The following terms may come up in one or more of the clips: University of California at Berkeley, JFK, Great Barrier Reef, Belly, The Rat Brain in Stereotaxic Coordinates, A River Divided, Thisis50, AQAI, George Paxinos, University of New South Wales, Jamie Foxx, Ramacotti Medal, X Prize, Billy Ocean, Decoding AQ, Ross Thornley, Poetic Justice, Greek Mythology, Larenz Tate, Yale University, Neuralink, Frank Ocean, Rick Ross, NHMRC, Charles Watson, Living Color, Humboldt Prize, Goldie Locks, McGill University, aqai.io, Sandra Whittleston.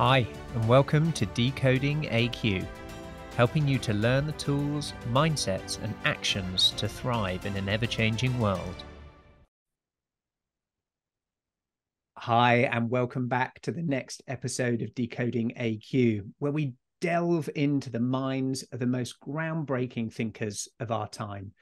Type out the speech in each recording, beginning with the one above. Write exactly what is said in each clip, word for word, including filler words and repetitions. Hi, and welcome to Decoding A Q, helping you to learn the tools, mindsets, and actions to thrive in an ever-changing world. Hi, and welcome back to the next episode of Decoding A Q, where we delve into the minds of the most groundbreaking thinkers of our time.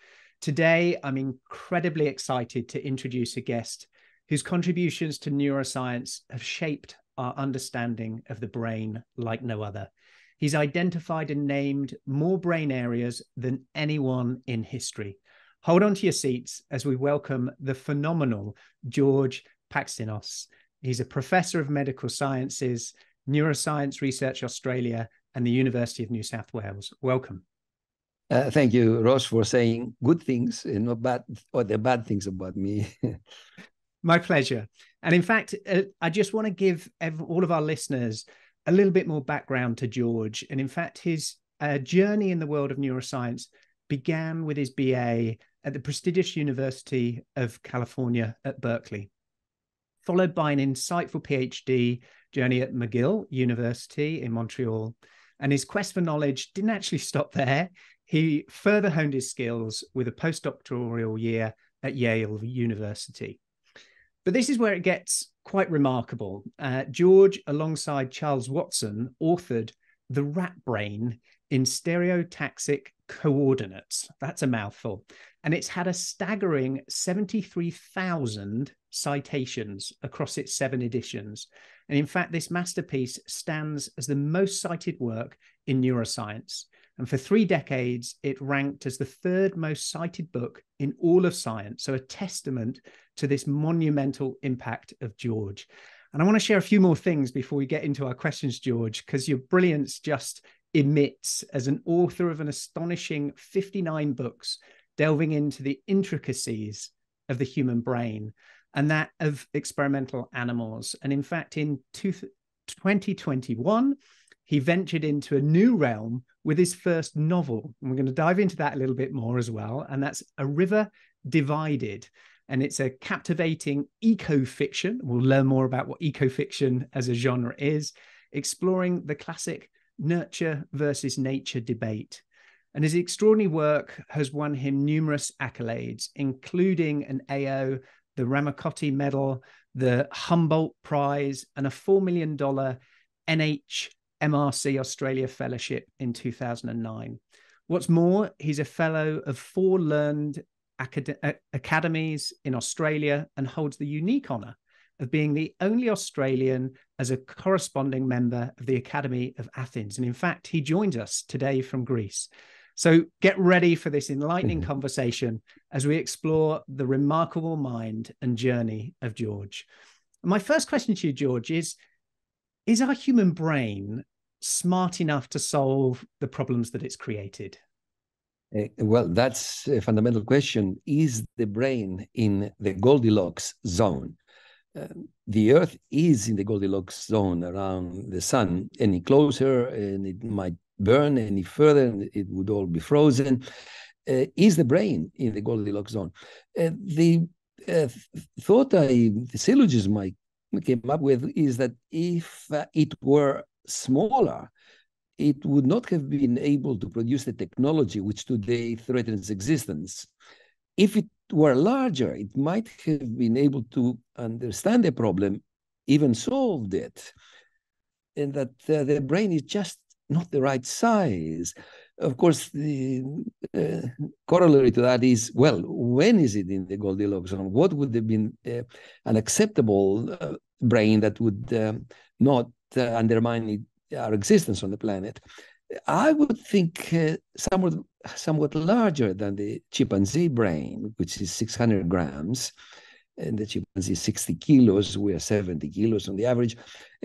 Today, I'm incredibly excited to introduce a guest whose contributions to neuroscience have shaped our understanding of the brain like no other. He's identified and named more brain areas than anyone in history. Hold on to your seats as we welcome the phenomenal George Paxinos. He's a professor of medical sciences, Neuroscience Research Australia, and the University of New South Wales. Welcome. Uh, thank you, Ross, for saying good things and not bad, or the bad things about me. My pleasure. And in fact, uh, I just want to give every, all of our listeners a little bit more background to George. And in fact, his uh, journey in the world of neuroscience began with his B A at the prestigious University of California at Berkeley, followed by an insightful PhD journey at McGill University in Montreal. And his quest for knowledge didn't actually stop there. He further honed his skills with a postdoctoral year at Yale University. But this is where it gets quite remarkable. Uh, George, alongside Charles Watson, authored The Rat Brain in Stereotaxic Coordinates. That's a mouthful. And it's had a staggering seventy-three thousand citations across its seven editions. And in fact, this masterpiece stands as the most cited work in neuroscience. And for three decades, it ranked as the third most cited book in all of science. So a testament to this monumental impact of George. And I want to share a few more things before we get into our questions, George, because your brilliance just emits as an author of an astonishing fifty-nine books, delving into the intricacies of the human brain and that of experimental animals. And in fact, in twenty twenty-one, he ventured into a new realm with his first novel. And we're going to dive into that a little bit more as well. And that's A River Divided. And it's a captivating eco-fiction. We'll learn more about what eco-fiction as a genre is, exploring the classic nurture versus nature debate. And his extraordinary work has won him numerous accolades, including an A O, the Ramacotti Medal, the Humboldt Prize, and a four million dollars N H M R C R Australia Fellowship in two thousand nine. What's more, he's a fellow of four learned acad academies in Australia and holds the unique honour of being the only Australian as a corresponding member of the Academy of Athens. And in fact, he joins us today from Greece. So get ready for this enlightening mm-hmm. conversation as we explore the remarkable mind and journey of George. My first question to you, George, is, is our human brain smart enough to solve the problems that it's created? Uh, well, that's a fundamental question. Is the brain in the Goldie Locks zone? Uh, the Earth is in the Goldie Locks zone around the sun. Any closer, and it might burn. Any further, and it would all be frozen. Uh, is the brain in the Goldie Locks zone? Uh, the uh, thought I, the syllogism I came up with is that if uh, it were smaller, it would not have been able to produce the technology which today threatens existence. If it were larger, it might have been able to understand the problem, even solved it, and that uh, the brain is just not the right size. Of course, the uh, corollary to that is, well, when is it in the Goldilocks zone? What would have been uh, an acceptable uh, brain that would um, not uh, undermine it, our existence on the planet? I would think uh, somewhat, somewhat larger than the chimpanzee brain, which is six hundred grams, and the chimpanzee is sixty kilos, we are seventy kilos on the average.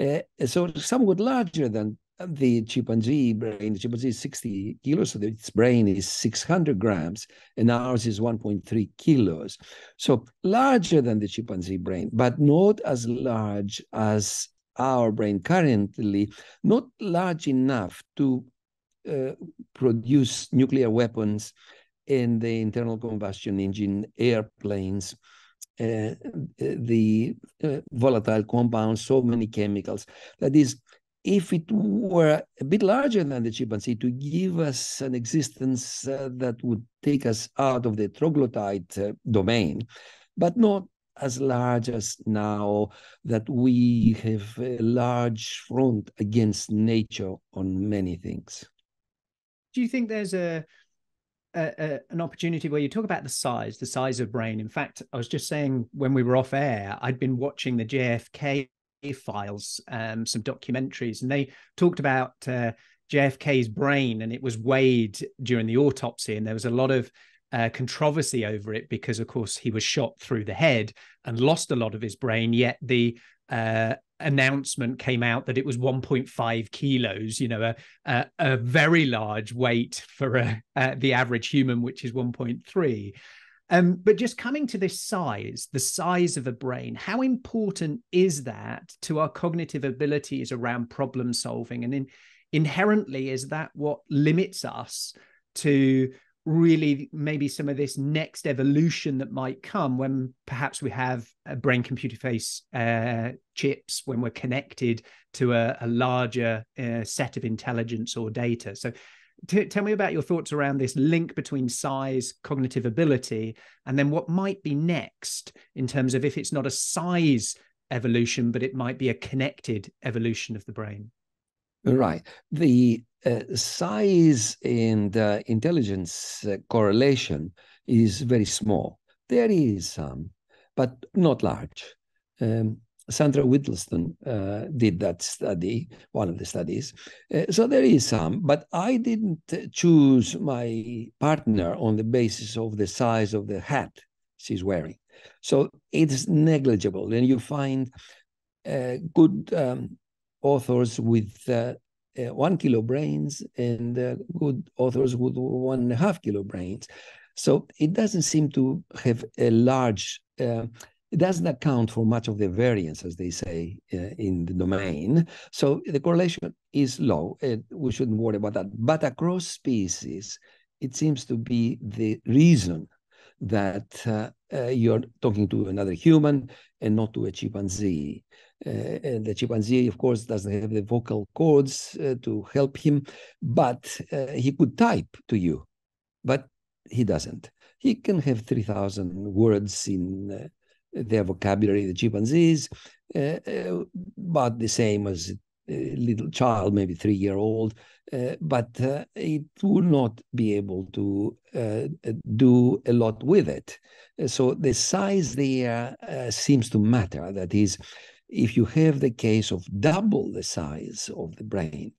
Uh, so somewhat larger than the chimpanzee brain. The chimpanzee is sixty kilos, so its brain is six hundred grams, and ours is one point three kilos. So larger than the chimpanzee brain, but not as large as our brain currently, not large enough to uh, produce nuclear weapons and the internal combustion engine, airplanes, uh, the uh, volatile compounds, so many chemicals. That is, if it were a bit larger than the chimpanzee, to give us an existence uh, that would take us out of the troglodyte uh, domain, but not as large as now that we have a large front against nature on many things. Do you think there's a, a, a an opportunity where you talk about the size, the size of brain? In fact, I was just saying when we were off air, I'd been watching the J F K files, um, some documentaries, and they talked about uh, J F K's brain, and it was weighed during the autopsy, and there was a lot of Uh, controversy over it because, of course, he was shot through the head and lost a lot of his brain, yet the uh, announcement came out that it was one point five kilos, you know, a, a, a very large weight for a, uh, the average human, which is one point three. Um, but just coming to this size, the size of a brain, how important is that to our cognitive abilities around problem solving? And in, inherently, is that what limits us to really maybe some of this next evolution that might come when perhaps we have a brain computer face uh, chips, when we're connected to a, a larger uh, set of intelligence or data? So t tell me about your thoughts around this link between size, cognitive ability, and then what might be next in terms of if it's not a size evolution, but it might be a connected evolution of the brain. Right. The uh, size and uh, intelligence uh, correlation is very small. There is some, um, but not large. Um, Sandra Whittleston uh, did that study, one of the studies. Uh, so there is some, but I didn't choose my partner on the basis of the size of the hat she's wearing. So it's negligible. And you find uh, good Um, authors with uh, uh, one kilo brains and uh, good authors with one and a half kilo brains. So it doesn't seem to have a large, uh, it doesn't account for much of the variance, as they say, uh, in the domain. So the correlation is low, and we shouldn't worry about that. But across species, it seems to be the reason that uh, uh, you're talking to another human and not to a chimpanzee. Uh, and the chimpanzee, of course, doesn't have the vocal cords uh, to help him, but uh, he could type to you, but he doesn't. He can have three thousand words in uh, their vocabulary, the chimpanzees, uh, uh, about the same as a little child, maybe three-year-old, uh, but uh, it would not be able to uh, do a lot with it. So the size there uh, seems to matter. That is, if you have the case of double the size of the brain,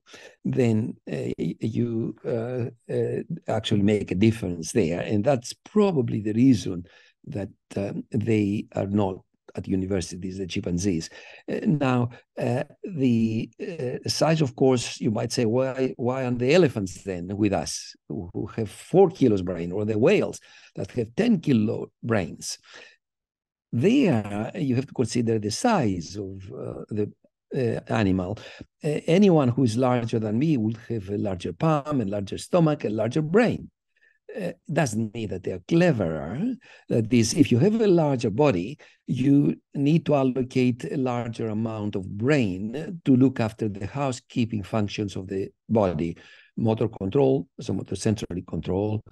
then uh, you uh, uh, actually make a difference there. And that's probably the reason that um, they are not at universities, the chimpanzees. Uh, now, uh, the uh, size, of course, you might say, why, why aren't the elephants then with us, who, who have four kilos brain, or the whales that have ten kilo brains? There, you have to consider the size of uh, the uh, animal. Uh, anyone who is larger than me will have a larger palm, a larger stomach, a larger brain. Uh, doesn't mean that they are cleverer. That is, if you have a larger body, you need to allocate a larger amount of brain to look after the housekeeping functions of the body: motor control, so motor sensory control,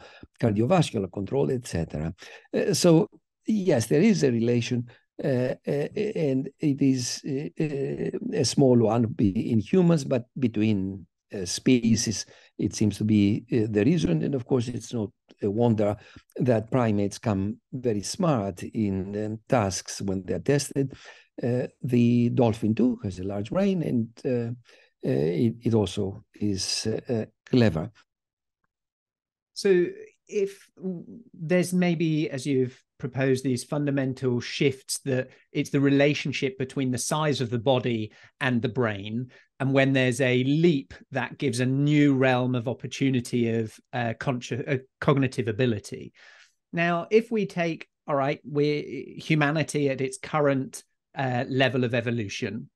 cardiovascular control, et cetera. Uh, so. Yes, there is a relation, uh, uh, and it is uh, a small one in humans, but between uh, species, it seems to be uh, the reason. And of course, it's not a wonder that primates come very smart in um, tasks when they're tested. Uh, the dolphin, too, has a large brain, and uh, uh, it, it also is uh, uh, clever. So if there's maybe, as you've propose these fundamental shifts, that it's the relationship between the size of the body and the brain. And when there's a leap, that gives a new realm of opportunity of uh, uh, cognitive ability. Now, if we take, all right, we humanity at its current uh, level of evolution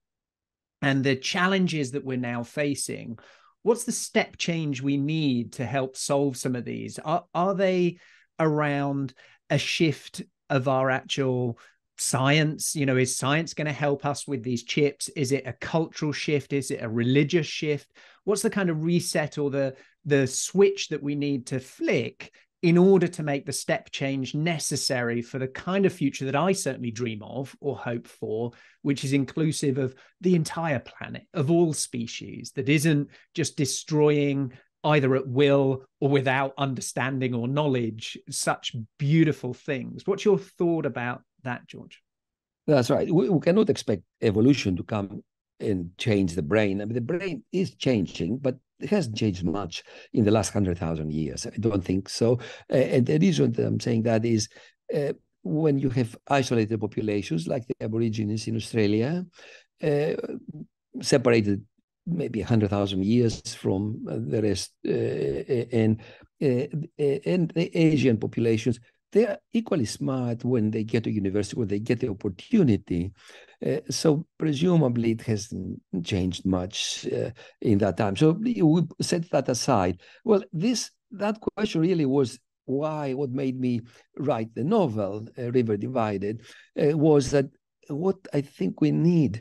and the challenges that we're now facing, what's the step change we need to help solve some of these? Are, are they around a shift of our actual science? You know, is science going to help us with these chips? Is it a cultural shift? Is it a religious shift? What's the kind of reset or the the switch that we need to flick in order to make the step change necessary for the kind of future that I certainly dream of or hope for, which is inclusive of the entire planet, of all species, that isn't just destroying either at will or without understanding or knowledge such beautiful things? What's your thought about that, George? That's right. We, we cannot expect evolution to come and change the brain. I mean, the brain is changing, but it hasn't changed much in the last one hundred thousand years. I don't think so. Uh, and the reason that I'm saying that is uh, when you have isolated populations like the Aborigines in Australia, uh, separated maybe one hundred thousand years from the rest, uh, and, uh, and the Asian populations, they are equally smart when they get to university, when they get the opportunity. Uh, so presumably it hasn't changed much uh, in that time. So we set that aside. Well, this that question really was why, what made me write the novel, A River Divided, uh, was that what I think we need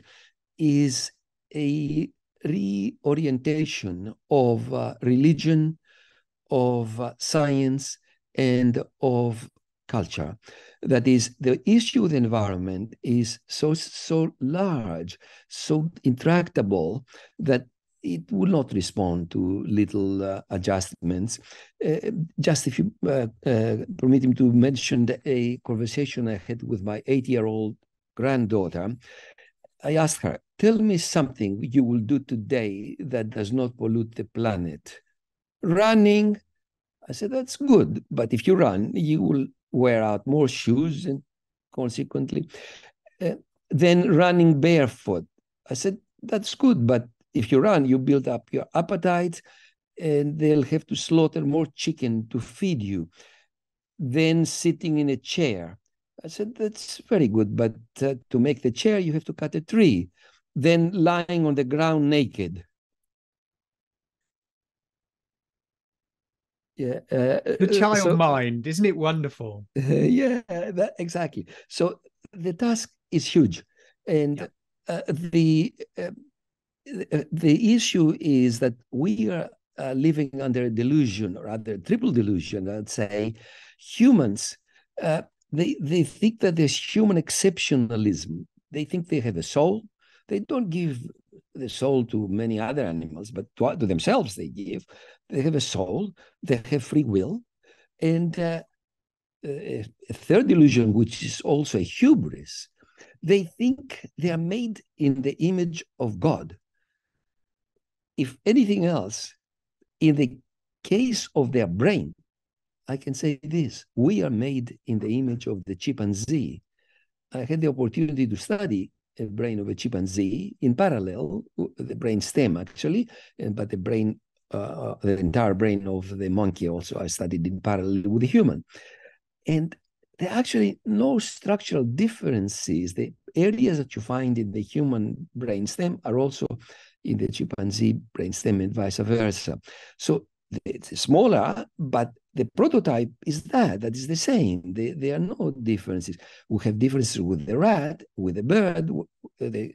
is a reorientation of uh, religion, of uh, science, and of culture. That is, the issue of the environment is so, so large, so intractable, that it will not respond to little uh, adjustments. Uh, just if you uh, uh, permit me to mention a conversation I had with my eight-year-old granddaughter. I asked her, tell me something you will do today that does not pollute the planet. Running. I said, that's good, but if you run, you will wear out more shoes and consequently, uh, then running barefoot. I said, that's good, but if you run, you build up your appetite and they'll have to slaughter more chicken to feed you. Then sitting in a chair. I said, that's very good, but uh, to make the chair, you have to cut a tree. Then lying on the ground naked. Yeah, uh, the child so, mind, isn't it wonderful? Uh, yeah, that, exactly. So the task is huge, and yeah. uh, the uh, the issue is that we are uh, living under a delusion, or under a triple delusion. I'd say humans uh, they they think that there's human exceptionalism. They think they have a soul. They don't give the soul to many other animals, but to, to themselves they give. They have a soul, they have free will. And uh, a third delusion, which is also a hubris, they think they are made in the image of God. If anything else, in the case of their brain, I can say this, we are made in the image of the chimpanzee. I had the opportunity to study a brain of a chimpanzee in parallel, the brain stem actually, but the brain, uh, the entire brain of the monkey also I studied in parallel with the human. And there are actually no structural differences. The areas that you find in the human brain stem are also in the chimpanzee brain stem and vice versa. So it's smaller, but the prototype is that, that is the same. There, there are no differences. We have differences with the rat, with the bird, with, the,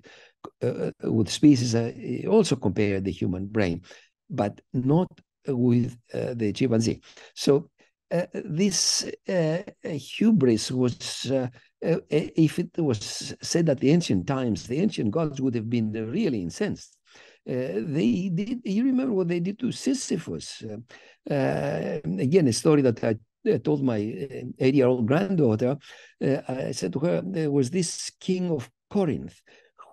uh, with species. I also compare the human brain, but not with uh, the chimpanzee. So uh, this uh, hubris was, uh, uh, if it was said at the ancient times, the ancient gods would have been really incensed. Uh, they did, you remember what they did to Sisyphus? Uh, uh, again, a story that I uh, told my eight-year-old granddaughter. Uh, I said to her, there was this king of Corinth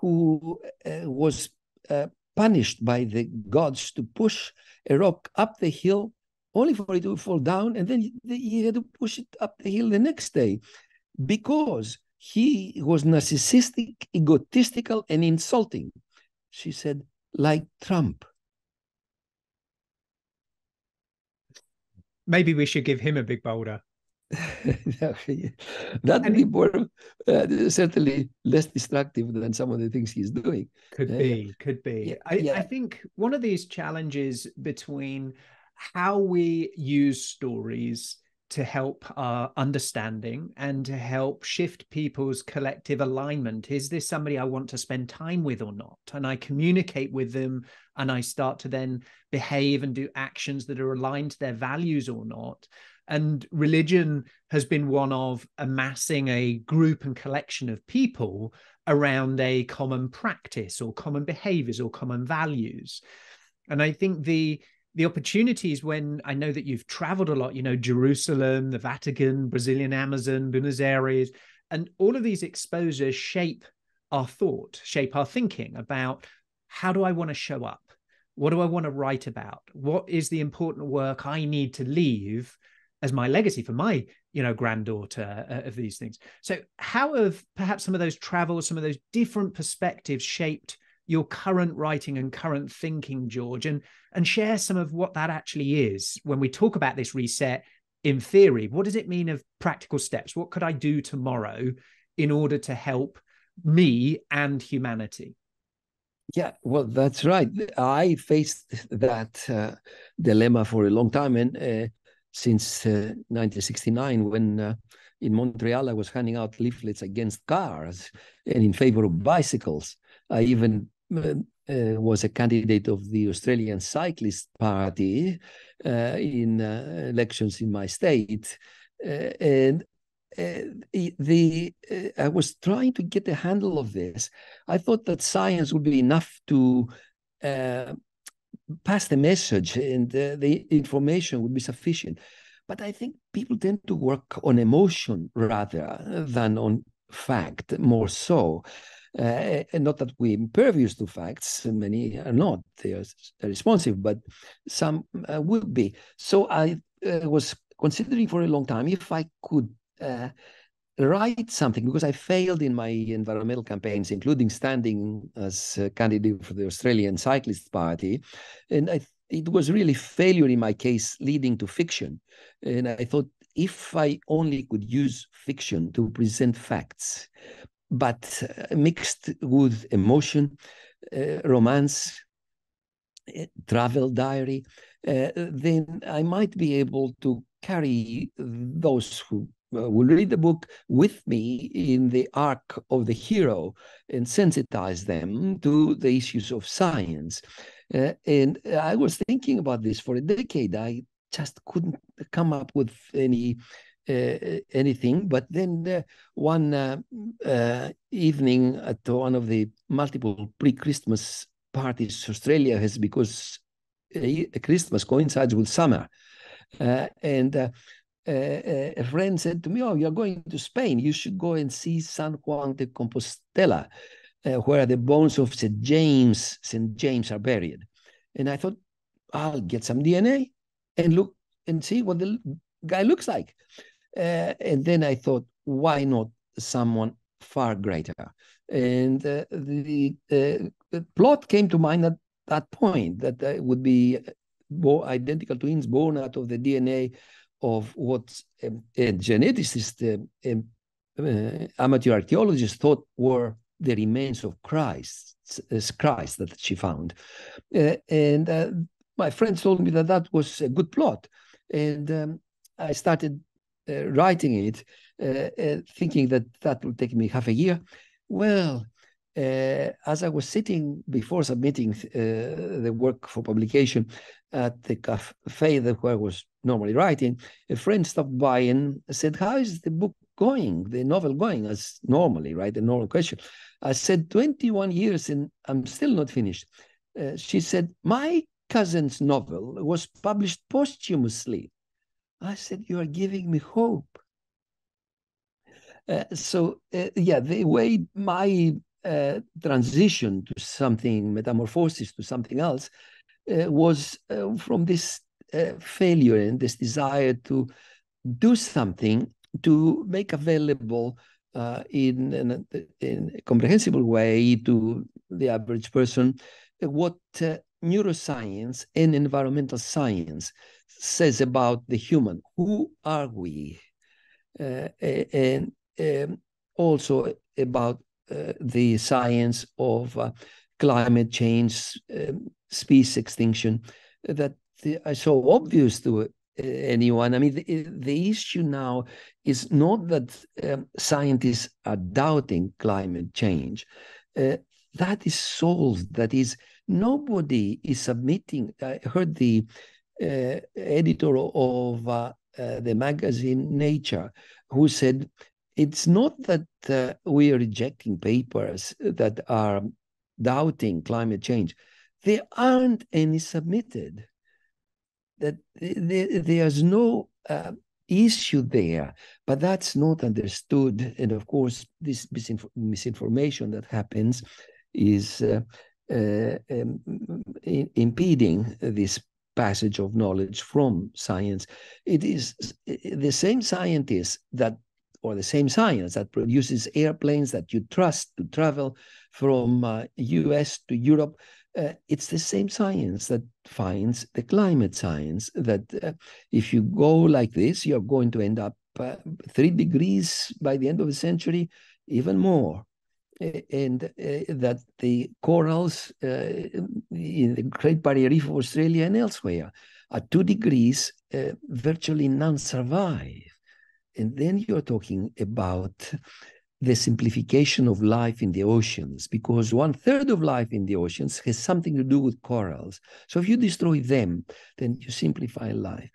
who uh, was uh, punished by the gods to push a rock up the hill, only for it to fall down, and then he had to push it up the hill the next day because he was narcissistic, egotistical, and insulting. She said, like Trump. Maybe we should give him a big boulder. That would be more, uh, certainly less destructive than some of the things he's doing. Could be, uh, could be. Yeah, I, yeah. I think one of these challenges between how we use stories to help our understanding and to help shift people's collective alignment. Is this somebody I want to spend time with or not? And I communicate with them and I start to then behave and do actions that are aligned to their values or not. And religion has been one of amassing a group and collection of people around a common practice or common behaviors or common values. And I think the The opportunities when I know that you've traveled a lot, you know, Jerusalem, the Vatican, Brazilian Amazon, Buenos Aires, and all of these exposures shape our thought, shape our thinking about how do I want to show up? What do I want to write about? What is the important work I need to leave as my legacy for my, you know, granddaughter uh, of these things? So how have perhaps some of those travels, some of those different perspectives shaped your current writing and current thinking, George, and, and share some of what that actually is. When we talk about this reset in theory, what does it mean of practical steps? What could I do tomorrow in order to help me and humanity? Yeah, well, that's right. I faced that uh, dilemma for a long time, and uh, since uh, nineteen sixty-nine, when uh, in Montreal, I was handing out leaflets against cars and in favor of bicycles. I even Uh, was a candidate of the Australian Cyclist Party uh, in uh, elections in my state, uh, and uh, the uh, I was trying to get a handle of this. I thought that science would be enough to uh, pass the message, and uh, the information would be sufficient. But I think people tend to work on emotion rather than on fact, more so. Uh, and not that we're impervious to facts, many are not, they are responsive, but some uh, would be. So I uh, was considering for a long time if I could uh, write something, because I failed in my environmental campaigns, including standing as a candidate for the Australian Cyclist Party. And I, it was really failure in my case leading to fiction. And I thought if I only could use fiction to present facts, but mixed with emotion, uh, romance, uh, travel diary, uh, then I might be able to carry those who uh, will read the book with me in the arc of the hero and sensitize them to the issues of science. Uh, and I was thinking about this for a decade. I just couldn't come up with any Uh, anything, but then uh, one uh, uh, evening at one of the multiple pre-Christmas parties Australia has, because a, a Christmas coincides with summer, uh, and uh, uh, a friend said to me, "Oh, you're going to Spain, you should go and see San Juan de Compostela, uh, where the bones of Saint James, Saint James are buried." And I thought, I'll get some D N A and look and see what the guy looks like. Uh, and then I thought, why not someone far greater? And uh, the, uh, the plot came to mind at that point, that uh, would be identical twins born out of the D N A of what um, a geneticist, um, um, uh, amateur archaeologist thought were the remains of Christ, as Christ that she found. Uh, and uh, my friends told me that that was a good plot. And um, I started Uh, writing it, uh, uh, thinking that that would take me half a year. Well, uh, as I was sitting before submitting uh, the work for publication at the cafe that where I was normally writing, a friend stopped by and said, "How is the book going, the novel going?" As normally, right, a normal question. I said, twenty-one years and I'm still not finished." Uh, she said, "My cousin's novel was published posthumously." I said, "You are giving me hope." Uh, so, uh, yeah, the way my uh, transition to something, metamorphosis to something else, uh, was uh, from this uh, failure and this desire to do something to make available uh, in, in, a, in a comprehensible way to the average person what uh, neuroscience and environmental science says about the human. Who are we? Uh, and um, also about uh, the science of uh, climate change, um, species extinction, that the, are so obvious to anyone. I mean, the, the issue now is not that um, scientists are doubting climate change. Uh, that is solved. That is, nobody is submitting. I heard the uh, editor of uh, uh, the magazine Nature, who said, it's not that uh, we are rejecting papers that are doubting climate change. There aren't any submitted. That there, there's no uh, issue there, but that's not understood. And of course, this misinf- misinformation that happens is uh, uh, um, in- impeding this passage of knowledge from science. It is the same scientists that, or the same science that produces airplanes that you trust to travel from uh, U S to Europe. Uh, it's the same science that finds the climate science, that uh, if you go like this, you're going to end up uh, three degrees by the end of the century, even more. And uh, that the corals uh, in the Great Barrier Reef of Australia and elsewhere at two degrees, uh, virtually none survive. And then you're talking about the simplification of life in the oceans, because one third of life in the oceans has something to do with corals. So if you destroy them, then you simplify life.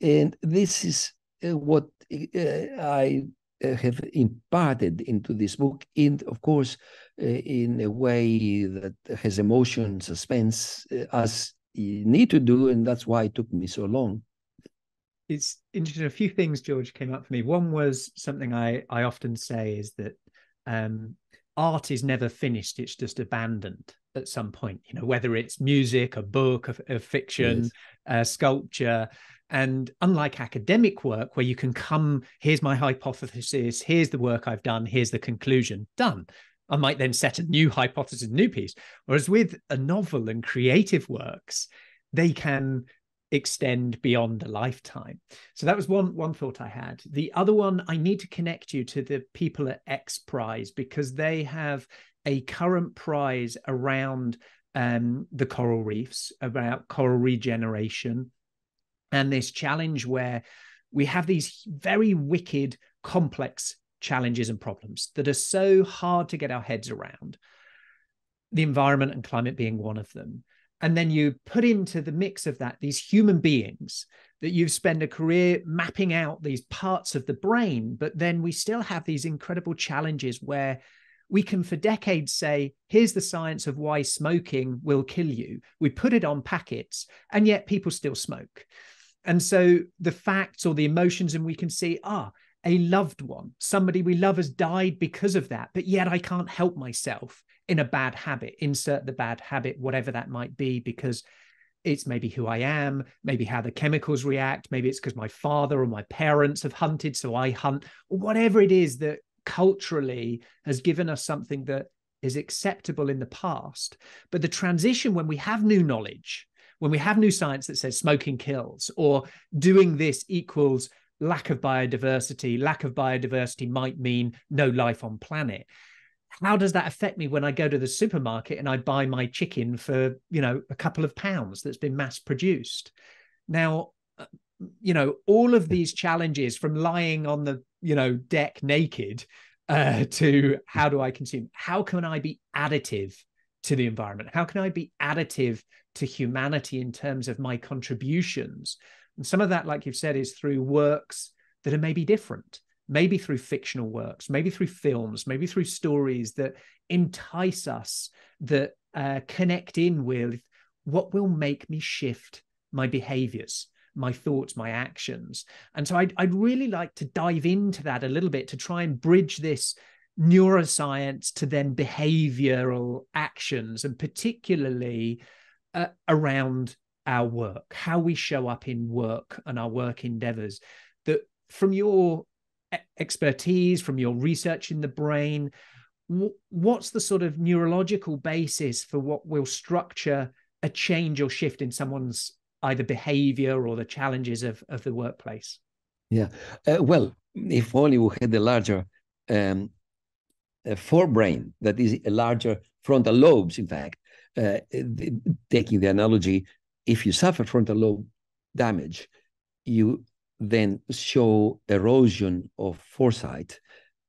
And this is what I have imparted into this book, and of course, in a way that has emotion, suspense, as you need to do, and that's why it took me so long. It's interesting. A few things, George, came up for me. One was something I, I often say is that um, art is never finished. It's just abandoned at some point, you know, whether it's music, a book, a, a fiction, yes. uh, sculpture. And unlike academic work, where you can come, here's my hypothesis, here's the work I've done, here's the conclusion, done. I might then set a new hypothesis, new piece. Whereas with a novel and creative works, they can extend beyond a lifetime. So that was one one thought I had. The other one, I need to connect you to the people at X Prize, because they have a current prize around um, the coral reefs, about coral regeneration, and this challenge where we have these very wicked, complex challenges and problems that are so hard to get our heads around, the environment and climate being one of them. And then you put into the mix of that these human beings that you've spent a career mapping out these parts of the brain. But then we still have these incredible challenges where we can for decades say, here's the science of why smoking will kill you. We put it on packets, and yet people still smoke. And so the facts or the emotions, and we can see, ah, a loved one, somebody we love has died because of that, but yet I can't help myself in a bad habit, insert the bad habit, whatever that might be, because it's maybe who I am, maybe how the chemicals react, maybe it's because my father or my parents have hunted, so I hunt, or whatever it is that culturally has given us something that is acceptable in the past. But the transition, when we have new knowledge, when we have new science that says smoking kills, or doing this equals lack of biodiversity, lack of biodiversity might mean no life on planet. How does that affect me when I go to the supermarket and I buy my chicken for, you know, a couple of pounds that's been mass produced? Now, you know, all of these challenges, from lying on the, you know, deck naked uh, to how do I consume? How can I be additive to the environment? How can I be additive to humanity in terms of my contributions? And some of that, like you've said, is through works that are maybe different. Maybe through fictional works, maybe through films, maybe through stories that entice us, that uh, connect in with what will make me shift my behaviors, my thoughts, my actions. And so I'd, I'd really like to dive into that a little bit to try and bridge this neuroscience to then behavioral actions, and particularly uh, around our work, how we show up in work and our work endeavors. That from your expertise, from your research in the brain, what's the sort of neurological basis for what will structure a change or shift in someone's either behavior or the challenges of, of the workplace? Yeah, uh, well, if only we had a larger um, a forebrain, that is a larger frontal lobes, in fact. Uh, taking the analogy, if you suffer frontal lobe damage, you then show erosion of foresight,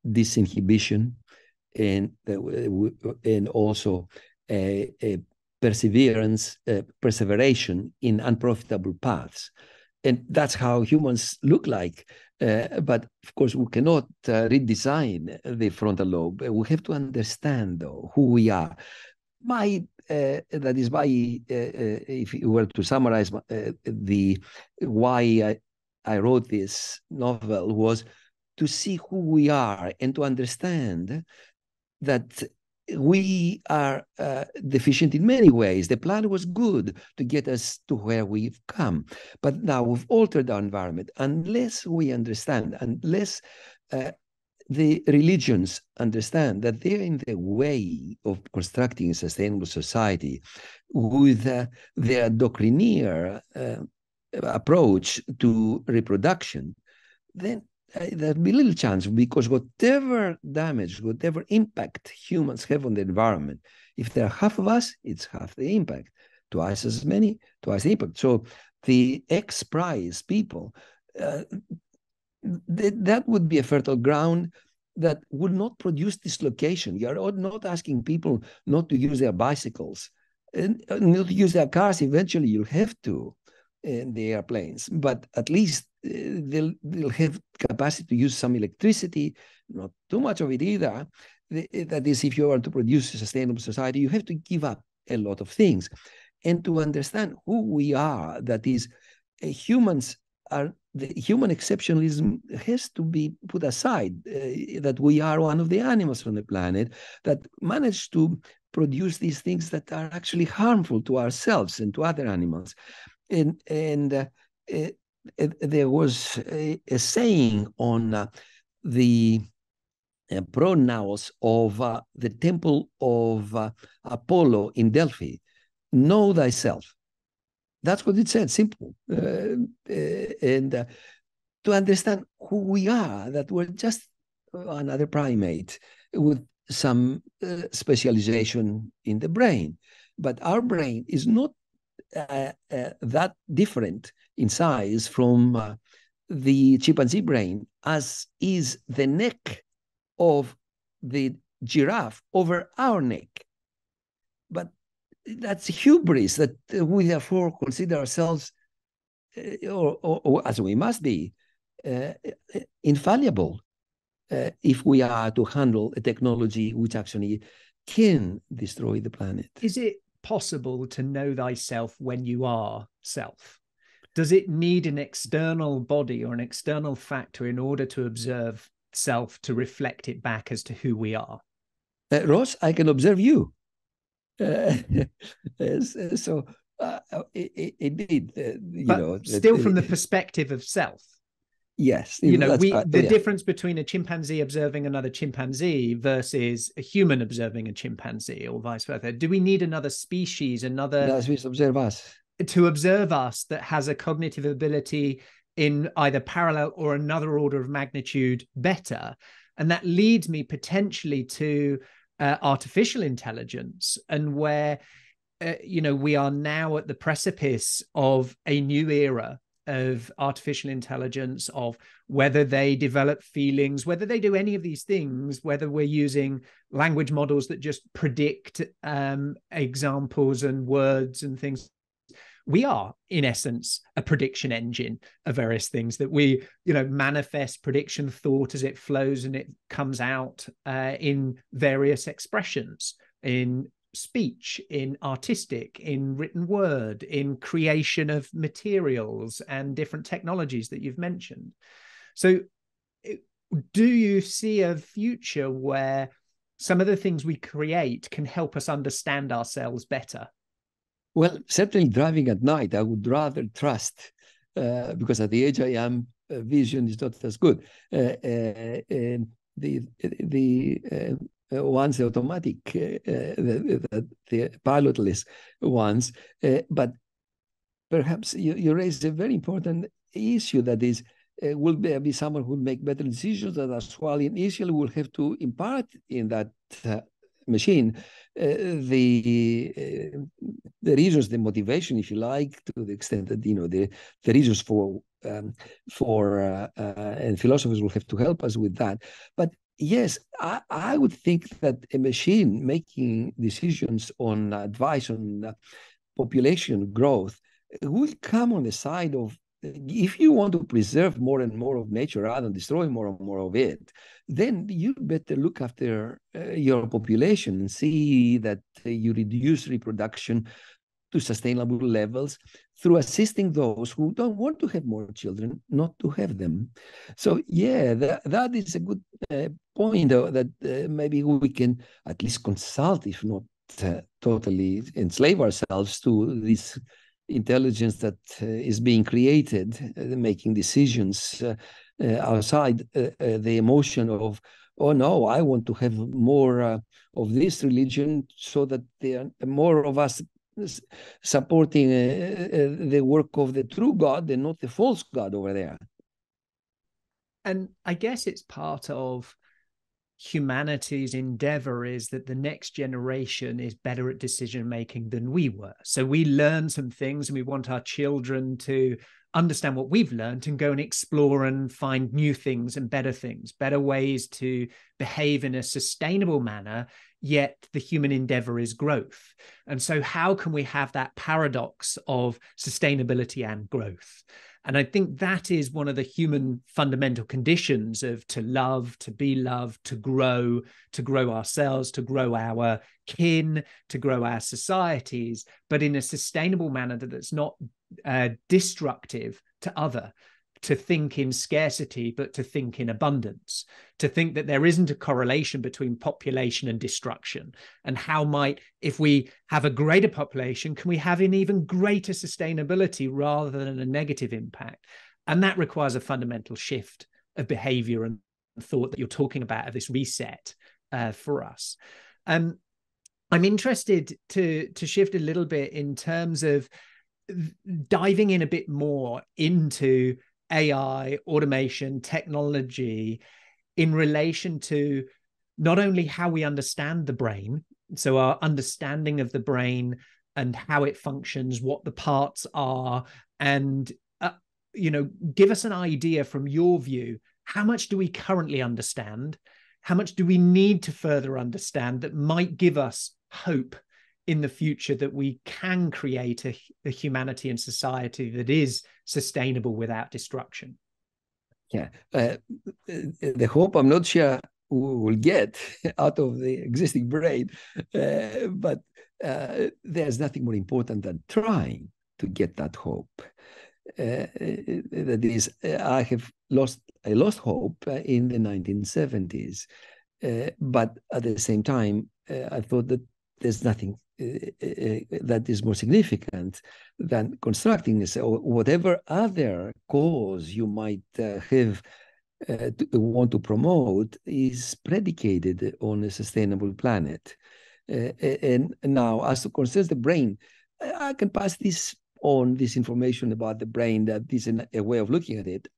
disinhibition, and and also a, a perseverance, a perseveration in unprofitable paths. And that's how humans look like. Uh, but of course, we cannot uh, redesign the frontal lobe. We have to understand, though, who we are. My uh, that is why, uh, uh, if you were to summarize uh, the why I, I wrote this novel, was to see who we are and to understand that we are uh, deficient in many ways. The plan was good to get us to where we've come, but now we've altered our environment. Unless we understand, unless uh, the religions understand that they're in the way of constructing a sustainable society with uh, their doctrinaire uh, approach to reproduction, then there'd be little chance, because whatever damage, whatever impact humans have on the environment, if there are half of us, it's half the impact. Twice as many, twice the impact. So the X Prize people, uh, th that would be a fertile ground that would not produce dislocation. You're not asking people not to use their bicycles, and not to use their cars. Eventually, you'll have to, and the airplanes, but at least uh, they'll, they'll have capacity to use some electricity, not too much of it either. The, that is, if you are to produce a sustainable society, you have to give up a lot of things. And to understand who we are, that is, uh, humans are, the human exceptionalism has to be put aside, uh, that we are one of the animals on the planet that manage to produce these things that are actually harmful to ourselves and to other animals. And, and uh, uh, uh, there was a, a saying on uh, the uh, pronouns of uh, the temple of uh, Apollo in Delphi, know thyself. That's what it said, simple. Uh, uh, and uh, to understand who we are, that we're just another primate with some uh, specialization in the brain. But our brain is not Uh, uh, that different in size from uh, the chimpanzee brain, as is the neck of the giraffe over our neck. But that's hubris, that we therefore consider ourselves, uh, or, or, or as we must be, uh, infallible uh, if we are to handle a technology which actually can destroy the planet. Is it possible to know thyself when you are self? Does it need an external body or an external factor in order to observe self, to reflect it back as to who we are? Uh, Ross, I can observe you. Uh, so uh, indeed, uh, you but know, still that, from uh, the perspective of self. Yes, you know, we, part, the yeah. difference between a chimpanzee observing another chimpanzee versus a human observing a chimpanzee, or vice versa. Do we need another species, another no, species observe us to observe us that has a cognitive ability in either parallel or another order of magnitude better? And that leads me potentially to uh, artificial intelligence, and where uh, you know, we are now at the precipice of a new era of artificial intelligence, of whether they develop feelings, whether they do any of these things, whether we're using language models that just predict um, examples and words and things. We are, in essence, a prediction engine of various things that we, you know, manifest prediction thought as it flows and it comes out uh, in various expressions, in speech, in artistic, in written word, in creation of materials and different technologies that you've mentioned. So do you see a future where some of the things we create can help us understand ourselves better? Well, certainly driving at night, I would rather trust, uh, because at the age I am, uh, vision is not as good. Uh, uh, and the the uh, Uh, ones, the automatic, uh, uh, the, the, the pilotless ones. Uh, but perhaps you, you raise a very important issue, that is, uh, will there be someone who will make better decisions that are while initially will have to impart in that uh, machine uh, the, uh, the reasons, the motivation, if you like, to the extent that, you know, the, the reasons for, um, for uh, uh, and philosophers will have to help us with that. But yes, I, I would think that a machine making decisions on advice on uh, population growth will come on the side of, if you want to preserve more and more of nature rather than destroy more and more of it, then you better look after uh, your population and see that uh, you reduce reproduction to sustainable levels through assisting those who don't want to have more children, not to have them. So yeah, that, that is a good uh, point uh, that uh, maybe we can at least consult, if not uh, totally enslave ourselves to this intelligence that uh, is being created, uh, making decisions uh, uh, outside uh, uh, the emotion of, oh no, I want to have more uh, of this religion so that there are more of us supporting uh, uh, the work of the true God and not the false God over there. And I guess it's part of humanity's endeavor is that the next generation is better at decision making than we were. So we learn some things and we want our children to understand what we've learned and go and explore and find new things and better things, better ways to behave in a sustainable manner, yet the human endeavor is growth. And so how can we have that paradox of sustainability and growth? And I think that is one of the human fundamental conditions of to love, to be loved, to grow, to grow ourselves, to grow our kin, to grow our societies, but in a sustainable manner that's not uh, destructive to other, to think in scarcity, but to think in abundance, to think that there isn't a correlation between population and destruction. And how might, if we have a greater population, can we have an even greater sustainability rather than a negative impact? And that requires a fundamental shift of behavior and thought that you're talking about, of this reset uh, for us. Um, I'm interested to, to shift a little bit in terms of diving in a bit more into A I, automation, technology in relation to not only how we understand the brain, so our understanding of the brain and how it functions, what the parts are, and, uh, you know, give us an idea from your view, how much do we currently understand? How much do we need to further understand that might give us hope in the future that we can create a, a humanity and society that is sustainable without destruction? Yeah, uh, the hope I'm not sure we will get out of the existing brain, uh, but uh, there's nothing more important than trying to get that hope. Uh, that is, I have lost, I lost hope in the nineteen seventies, uh, but at the same time, uh, I thought that there's nothing that is more significant than constructing this or whatever other cause you might uh, have uh, to, want to promote is predicated on a sustainable planet. Uh, and now, as to concerns the brain, I can pass this on, this information about the brain, that is an, a way of looking at it.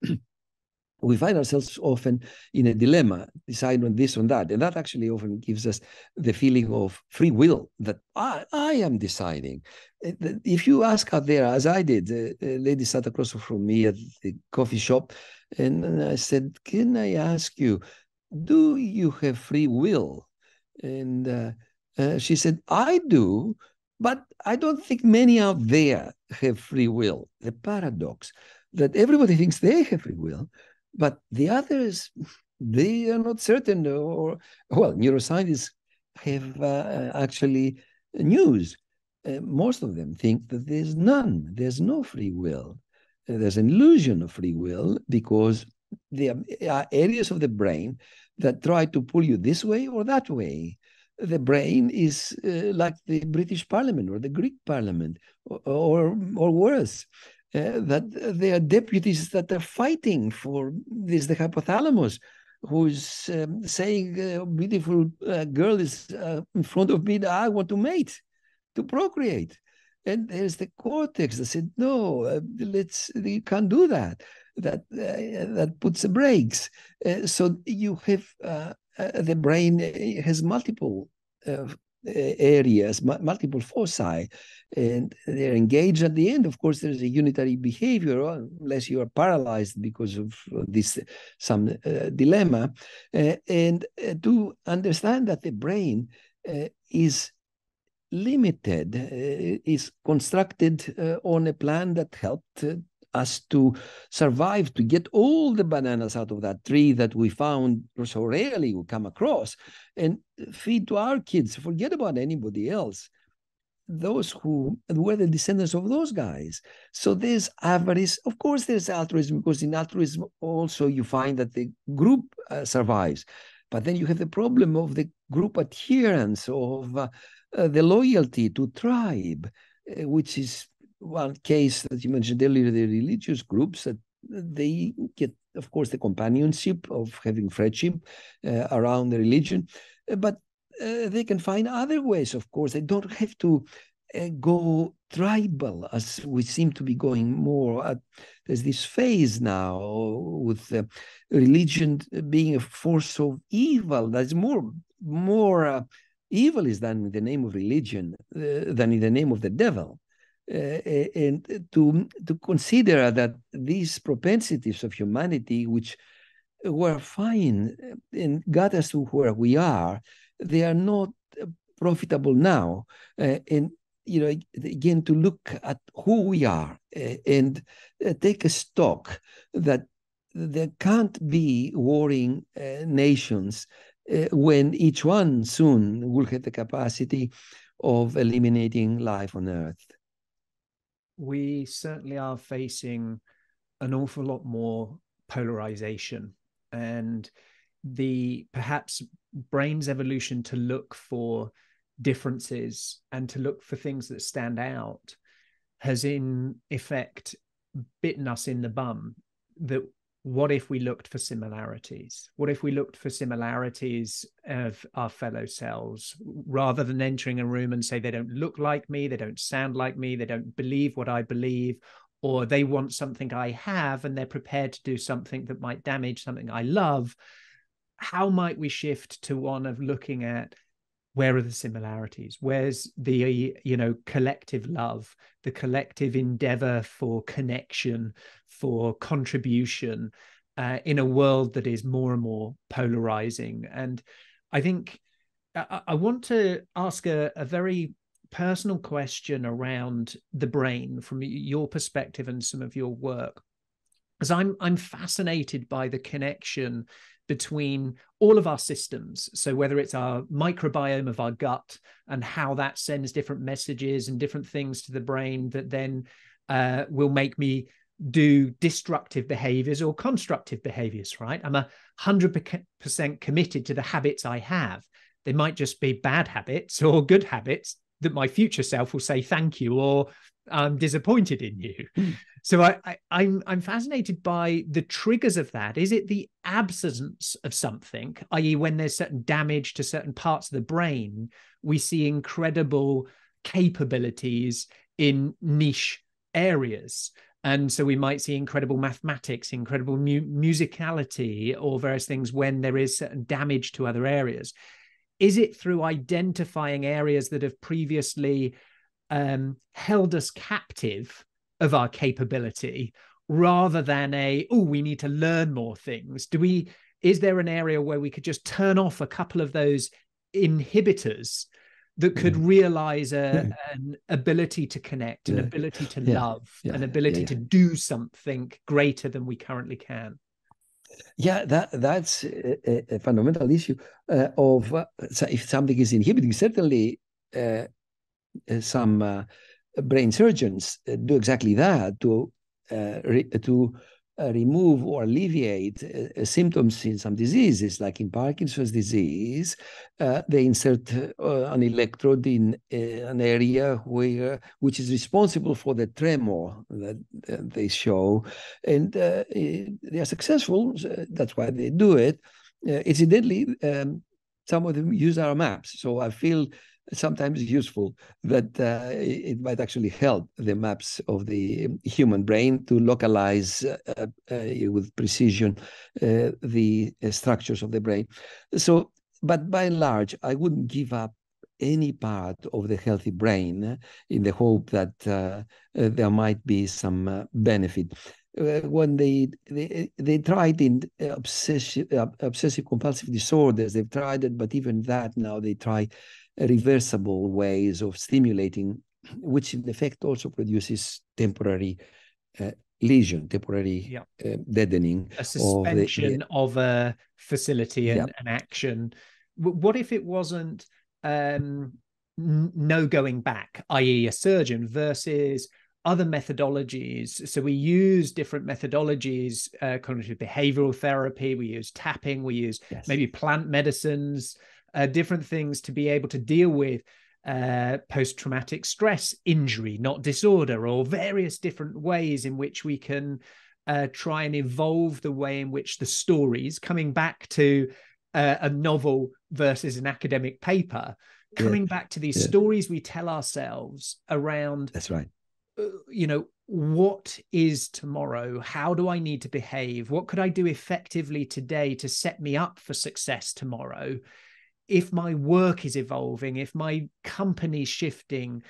We find ourselves often in a dilemma, decide on this, on that. And that actually often gives us the feeling of free will, that I, I am deciding. If you ask out there, as I did, a lady sat across from me at the coffee shop, and I said, can I ask you, do you have free will? And uh, uh, she said, I do, but I don't think many out there have free will. The paradox that everybody thinks they have free will, but the others, they are not certain. Or, well, neuroscientists have uh, actually news. Uh, most of them think that there's none. There's no free will. Uh, there's an illusion of free will because there are areas of the brain that try to pull you this way or that way. The brain is uh, like the British Parliament or the Greek Parliament, or, or, or worse. Uh, that there are deputies that are fighting for this, the hypothalamus, who is um, saying, uh, beautiful uh, girl is uh, in front of me, I want to mate, to procreate. And there's the cortex that said, no, uh, let's, you can't do that. That, uh, that puts the brakes. Uh, so you have, uh, uh, the brain has multiple uh, areas, multiple foci, and they're engaged. At the end, of course, there's a unitary behavior, unless you are paralyzed because of this some uh, dilemma. Uh, and uh, to understand that the brain uh, is limited, uh, is constructed uh, on a plan that helped uh, us to survive, to get all the bananas out of that tree that we found so rarely we come across, and feed to our kids. Forget about anybody else. Those who were the descendants of those guys. So there's avarice. Of course, there's altruism, because in altruism also you find that the group uh, survives. But then you have the problem of the group adherence, of uh, uh, the loyalty to tribe, uh, which is one case that you mentioned earlier, the religious groups, that they get, of course, the companionship of having friendship uh, around the religion, but uh, they can find other ways, of course. They don't have to uh, go tribal, as we seem to be going more. At, there's this phase now with uh, religion being a force of evil. That's more, more uh, evil is done in the name of religion uh, than in the name of the devil. Uh, and to to consider that these propensities of humanity, which were fine and got us to where we are, they are not profitable now. Uh, and, you know, again, to look at who we are uh, and uh, take a stock that there can't be warring uh, nations uh, when each one soon will have the capacity of eliminating life on Earth. We certainly are facing an awful lot more polarization, and the perhaps brain's evolution to look for differences and to look for things that stand out has in effect bitten us in the bum. That what if we looked for similarities? What if we looked for similarities of our fellow cells, rather than entering a room and say, they don't look like me, they don't sound like me, they don't believe what I believe, or they want something I have and they're prepared to do something that might damage something I love. How might we shift to one of looking at, where are the similarities? Where's the, you know, collective love, the collective endeavor for connection, for contribution, uh, in a world that is more and more polarizing? And I think I, I want to ask a, a very personal question around the brain from your perspective and some of your work, because I'm, I'm fascinated by the connection between all of our systems. So whether it's our microbiome of our gut and how that sends different messages and different things to the brain that then uh, will make me do destructive behaviors or constructive behaviors, right? I'm one hundred percent committed to the habits I have. They might just be bad habits or good habits that my future self will say thank you, or I'm disappointed in you. Mm. So I, I, I'm, I'm fascinated by the triggers of that. Is it the absence of something, that is when there's certain damage to certain parts of the brain, we see incredible capabilities in niche areas? And so we might see incredible mathematics, incredible mu musicality, or various things when there is certain damage to other areas. Is it through identifying areas that have previously um, held us captive of our capability, rather than a, oh, we need to learn more things? Do we, is there an area where we could just turn off a couple of those inhibitors that could yeah. realize a, yeah. an ability to connect, yeah. an ability to yeah. love, yeah. an ability yeah. Yeah. to do something greater than we currently can? Yeah, that that's a, a fundamental issue uh, of uh, if something is inhibiting. Certainly, uh, some uh, brain surgeons do exactly that to uh, re to uh, remove or alleviate uh, symptoms in some diseases, like in Parkinson's disease. Uh, they insert uh, an electrode in uh, an area where which is responsible for the tremor that uh, they show, and uh, they are successful. So that's why they do it. Uh, incidentally, um, some of them use our maps, so I feel sometimes useful that uh, it might actually help the maps of the human brain to localize uh, uh, with precision uh, the structures of the brain. So, but by and large, I wouldn't give up any part of the healthy brain in the hope that uh, there might be some uh, benefit. When they, they they tried in obsessive obsessive compulsive disorders, they've tried it, but even that now they try reversible ways of stimulating, which in effect also produces temporary uh, lesion, temporary yeah. uh, deadening. A suspension of, the, the, of a facility and yeah. an action. What if it wasn't um, no going back, that is a surgeon versus other methodologies? So we use different methodologies, uh, cognitive behavioral therapy, we use tapping, we use yes. maybe plant medicines, uh, different things to be able to deal with uh, post-traumatic stress injury, not disorder, or various different ways in which we can uh, try and evolve the way in which the stories, coming back to uh, a novel versus an academic paper, coming yeah. back to these yeah. stories we tell ourselves around... That's right. You know, what is tomorrow? How do I need to behave? What could I do effectively today to set me up for success tomorrow? If my work is evolving, if my company's shifting,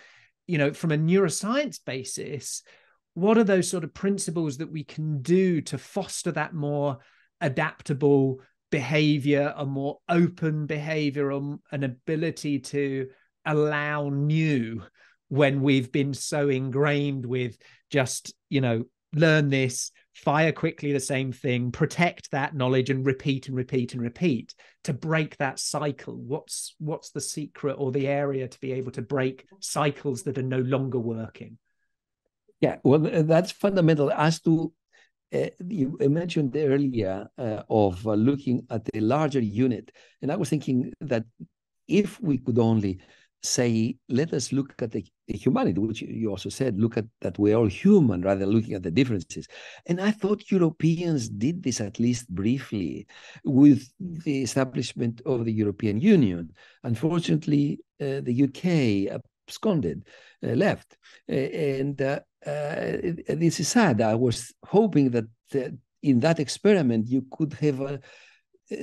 you know, from a neuroscience basis, what are those sort of principles that we can do to foster that more adaptable behavior, a more open behavior, an ability to allow new when we've been so ingrained with just, you know, learn this, fire quickly the same thing, protect that knowledge and repeat and repeat and repeat to break that cycle? What's what's the secret or the area to be able to break cycles that are no longer working? Yeah, well, that's fundamental. As to, uh, you mentioned earlier uh, of uh, looking at a larger unit. And I was thinking that if we could only say, let us look at the humanity, which you also said, look at that we're all human rather than looking at the differences. And I thought Europeans did this at least briefly with the establishment of the European Union. Unfortunately, uh, the U K absconded, uh, left. Uh, and uh, uh, this is sad. I was hoping that uh, in that experiment, you could have uh,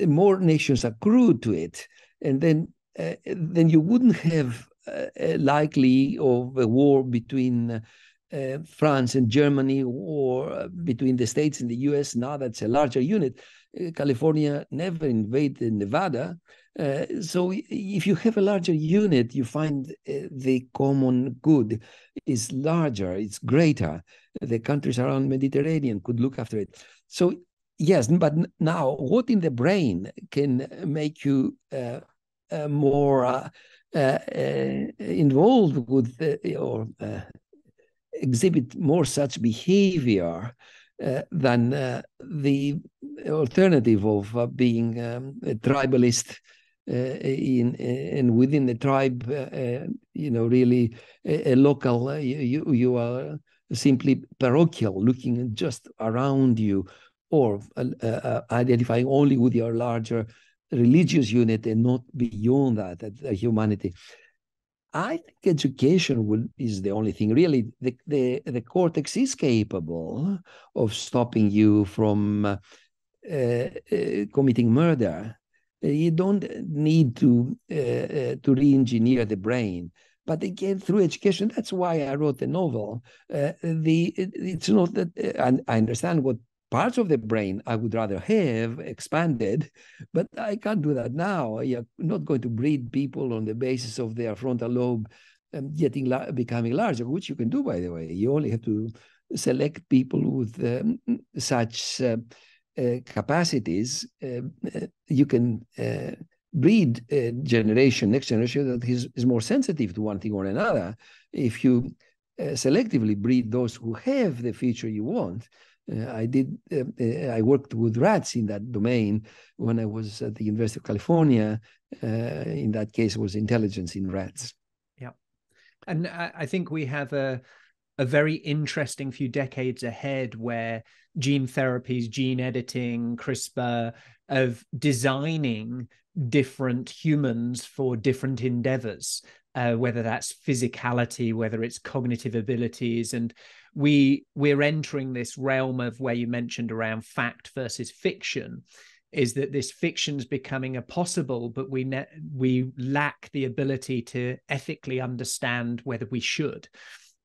more nations accrue to it. And then Uh, then you wouldn't have uh, likely of a war between uh, France and Germany, or between the States and the U S. Now that's a larger unit. Uh, California never invaded Nevada. Uh, so if you have a larger unit, you find uh, the common good is larger, it's greater. The countries around the Mediterranean could look after it. So yes, but now what in the brain can make you uh, Uh, more uh, uh, uh, involved with uh, or uh, exhibit more such behavior uh, than uh, the alternative of uh, being um, a tribalist uh, in uh, and within the tribe, uh, you know, really a, a local. Uh, you you are simply parochial, looking just around you, or uh, uh, identifying only with your larger religious unit and not beyond that, that, that humanity. I think education will, is the only thing really. The, the, the cortex is capable of stopping you from uh, uh, committing murder. You don't need to, uh, uh, to re-engineer the brain. But again, through education, that's why I wrote the novel. Uh, the it, It's not that, and uh, I, I understand what parts of the brain I would rather have expanded, but I can't do that now. You're not going to breed people on the basis of their frontal lobe um, getting la becoming larger, which you can do, by the way. You only have to select people with um, such uh, uh, capacities. Uh, uh, you can uh, breed a generation, next generation, that is, is more sensitive to one thing or another. If you uh, selectively breed those who have the feature you want. Uh, I did. Uh, uh, I worked with rats in that domain when I was at the University of California. Uh, in that case, it was intelligence in rats. Yeah, and I, I think we have a a very interesting few decades ahead where gene therapies, gene editing, CRISPR, of designing different humans for different endeavors, uh, whether that's physicality, whether it's cognitive abilities, and we we're entering this realm of where you mentioned around fact versus fiction, is that this fiction's becoming a possible, but we ne- we lack the ability to ethically understand whether we should.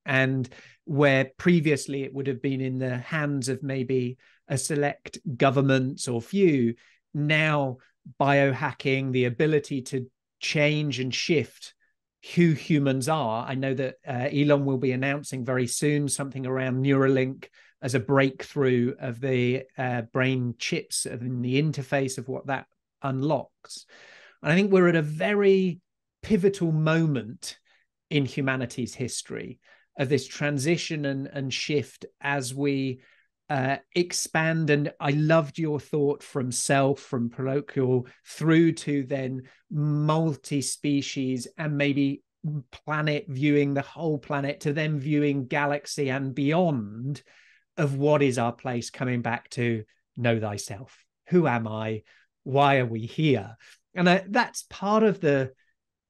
And where previously it would have been in the hands of maybe a select governments or few, now biohacking, the ability to change and shift who humans are. I know that uh, Elon will be announcing very soon something around Neuralink as a breakthrough of the uh, brain chips and the interface of what that unlocks. And I think we're at a very pivotal moment in humanity's history of this transition and, and shift as we uh, expand. And I loved your thought from self, from parochial, through to then multi-species and maybe planet, viewing the whole planet, to then viewing galaxy and beyond, of what is our place, coming back to know thyself. Who am I? Why are we here? And I, that's part of the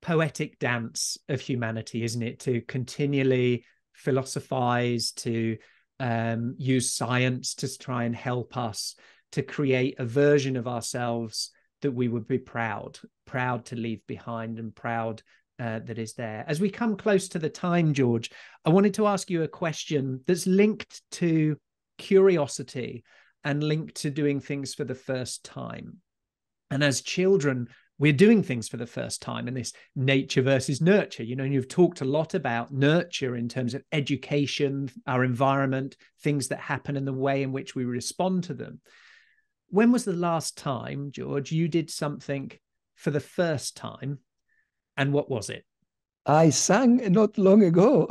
poetic dance of humanity, isn't it? To continually philosophize, to um, use science to try and help us to create a version of ourselves that we would be proud, proud to leave behind, and proud Uh, that is there. As we come close to the time, George, I wanted to ask you a question that's linked to curiosity and linked to doing things for the first time. And as children, we're doing things for the first time in this nature versus nurture, you know, and you've talked a lot about nurture in terms of education, our environment, things that happen, and the way in which we respond to them. When was the last time, George, you did something for the first time? And what was it? I sang not long ago.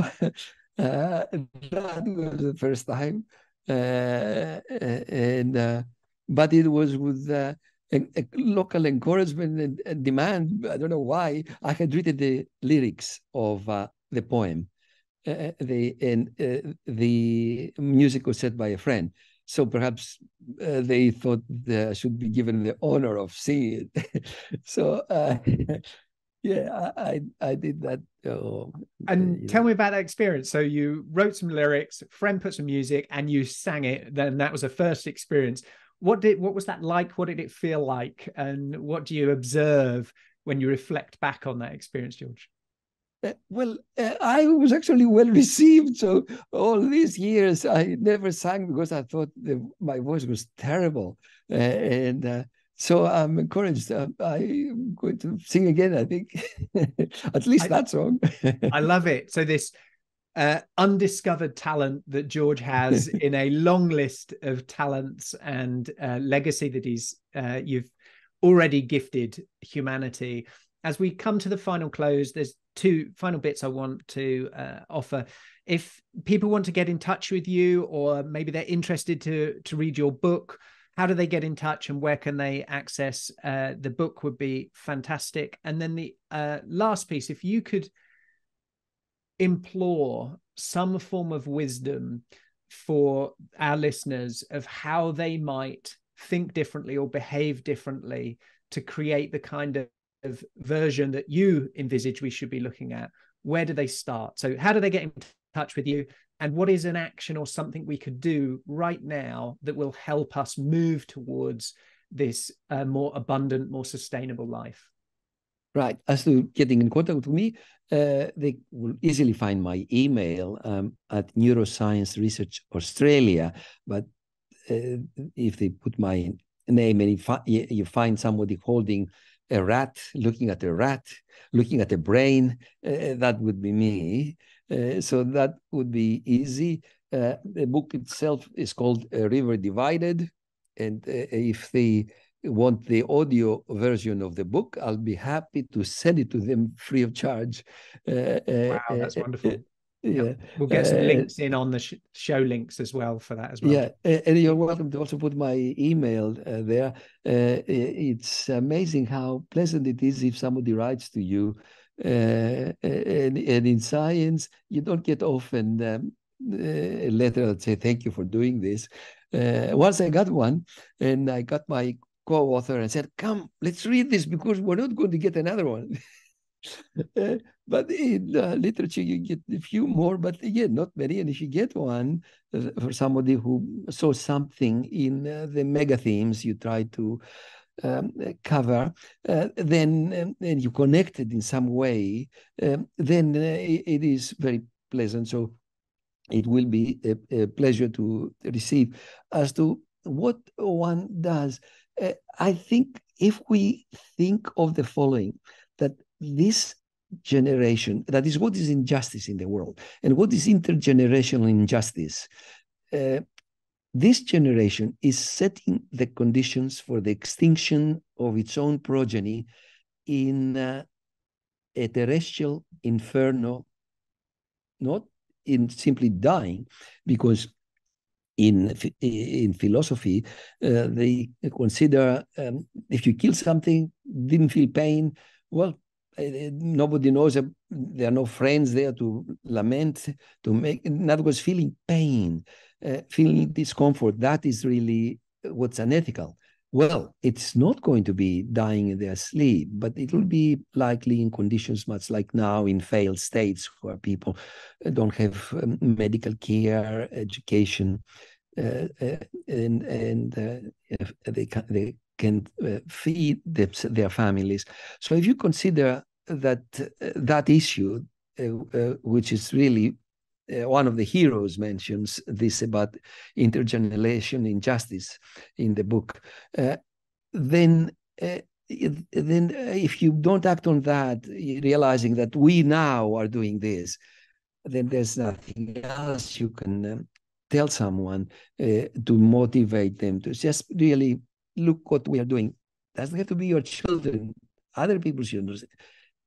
uh, that was the first time. Uh, and uh, But it was with uh, a, a local encouragement and, and demand. I don't know why. I had written the lyrics of uh, the poem. Uh, the and uh, the music was set by a friend. So perhaps uh, they thought I should be given the honor of singing it. so... Uh, Yeah, I I did that. Oh, and uh, tell know. me about that experience. So you wrote some lyrics, friend put some music, and you sang it. Then that was a first experience. What did what was that like? What did it feel like? And what do you observe when you reflect back on that experience, George? Uh, well, uh, I was actually well received. So all these years, I never sang because I thought the, my voice was terrible, uh, and. Uh, So I'm encouraged. Uh, I'm going to sing again, I think. At least I, that song. I love it. So this uh, undiscovered talent that George has in a long list of talents and uh, legacy that he's uh, you've already gifted humanity. As we come to the final close, there's two final bits I want to uh, offer. If people want to get in touch with you, or maybe they're interested to to read your book, how do they get in touch, and where can they access uh, the book? Would be fantastic. And then the uh, last piece, if you could implore some form of wisdom for our listeners of how they might think differently or behave differently to create the kind of, of version that you envisage we should be looking at, where do they start? So how do they get in touch with you? And what is an action or something we could do right now that will help us move towards this uh, more abundant, more sustainable life? Right. As to getting in contact with me, uh, they will easily find my email um, at Neuroscience Research Australia. But uh, if they put my name and if you find somebody holding a rat, looking at a rat, looking at a brain, uh, that would be me. Uh, so that would be easy. Uh, the book itself is called A River Divided. And uh, if they want the audio version of the book, I'll be happy to send it to them free of charge. Uh, wow, that's uh, wonderful. Uh, yeah. yeah. We'll get some uh, links in on the sh- show links as well for that as well. Yeah, and you're welcome to also put my email uh, there. Uh, it's amazing how pleasant it is if somebody writes to you. Uh, and, and in science, you don't get often um, a letter that say thank you for doing this. Uh, once I got one, and I got my co-author and said, "Come, let's read this because we're not going to get another one." Uh, but in uh, literature, you get a few more, but again, not many. And if you get one, uh, for somebody who saw something in uh, the mega themes you try to um, cover, uh, then um, and you connect it in some way, um, then uh, it is very pleasant. So it will be a, a pleasure to receive. As to what one does, uh, I think if we think of the following, that this generation, that is what is injustice in the world and what is intergenerational injustice. Uh, this generation is setting the conditions for the extinction of its own progeny in uh, a terrestrial inferno, not in simply dying, because in in philosophy, uh, they consider um, if you kill something, didn't feel pain, well, nobody knows, there are no friends there to lament, to make, in other words, feeling pain, uh, feeling discomfort, that is really what's unethical. Well, it's not going to be dying in their sleep, but it will be likely in conditions much like now in failed states where people don't have um, medical care, education, uh, uh, and, and uh, they can't, they can uh, feed the, their families. So if you consider that uh, that issue, uh, uh, which is really uh, one of the heroes mentions this about intergenerational injustice in the book, uh, then uh, then if you don't act on that, realizing that we now are doing this, then there's nothing else you can um, tell someone uh, to motivate them to just really look what we are doing. Doesn't have to be your children, other people's children,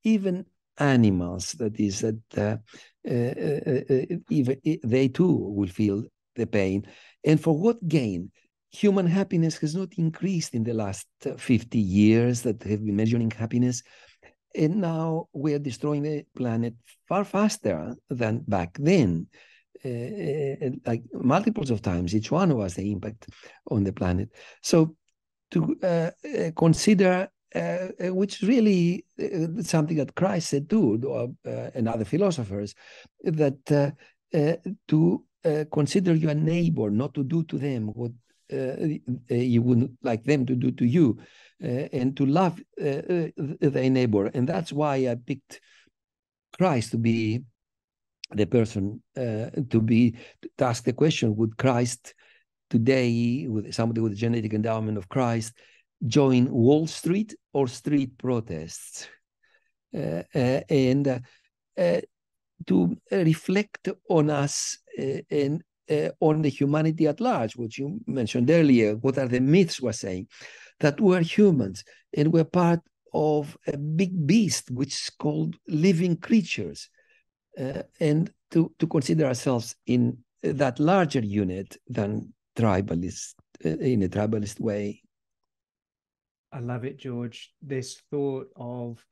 even animals. That is, that uh, uh, uh, even they too will feel the pain. And for what gain? Human happiness has not increased in the last fifty years that have been measuring happiness, and now we are destroying the planet far faster than back then. Uh, like multiples of times, each one of us, the impact on the planet. So to uh, consider, uh, which really uh, something that Christ said too, or, uh, and other philosophers, that uh, uh, to uh, consider your neighbor, not to do to them what uh, you wouldn't like them to do to you, uh, and to love uh, their neighbor. And that's why I picked Christ to be the person uh, to be, to ask the question, would Christ today, with somebody with the genetic endowment of Christ, join Wall Street or street protests? Uh, uh, and uh, uh, to reflect on us uh, and uh, on the humanity at large, which you mentioned earlier, what are the myths we're saying? That we're humans and we're part of a big beast, which is called living creatures. Uh, and to, to consider ourselves in that larger unit than tribalist, uh, in a tribalist way. I love it, George. This thought of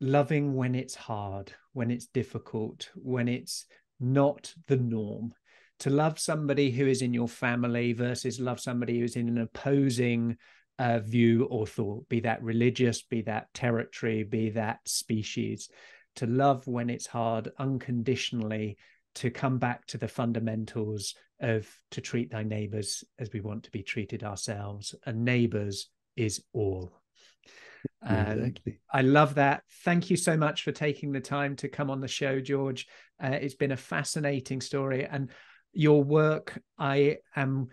loving when it's hard, when it's difficult, when it's not the norm. To love somebody who is in your family versus love somebody who's in an opposing uh, view or thought, be that religious, be that territory, be that species. To love when it's hard unconditionally, to come back to the fundamentals of to treat thy neighbours as we want to be treated ourselves. And neighbours is all. Exactly. Um, I love that. Thank you so much for taking the time to come on the show, George. Uh, it's been a fascinating story, and your work, I am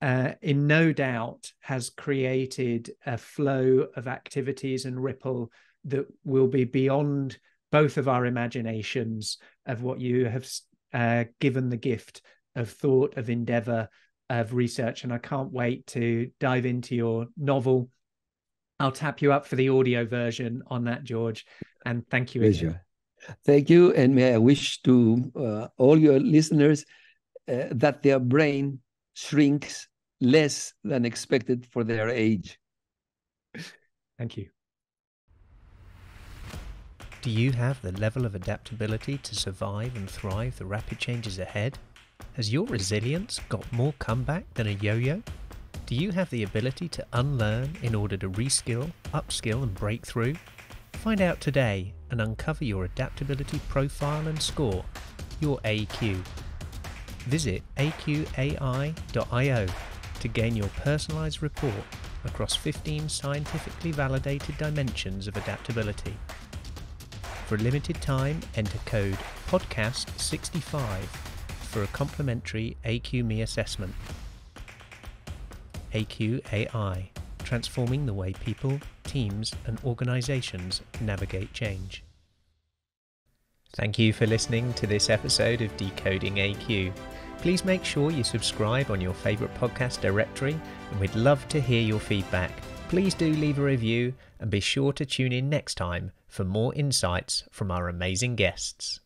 uh, in no doubt, has created a flow of activities and ripple that will be beyond both of our imaginations of what you have uh, given the gift of thought, of endeavour, of research. And I can't wait to dive into your novel. I'll tap you up for the audio version on that, George. And thank you again. Thank you. And may I wish to uh, all your listeners uh, that their brain shrinks less than expected for their age. Thank you. Do you have the level of adaptability to survive and thrive the rapid changes ahead? Has your resilience got more comeback than a yo-yo? Do you have the ability to unlearn in order to reskill, upskill and break through? Find out today and uncover your adaptability profile and score, your A Q. Visit a q a i dot i o to gain your personalised report across fifteen scientifically validated dimensions of adaptability. For a limited time, enter code podcast sixty-five for a complimentary A Q M E assessment. A Q A I, transforming the way people, teams and organisations navigate change. Thank you for listening to this episode of Decoding A Q. Please make sure you subscribe on your favourite podcast directory, and we'd love to hear your feedback. Please do leave a review and be sure to tune in next time for more insights from our amazing guests.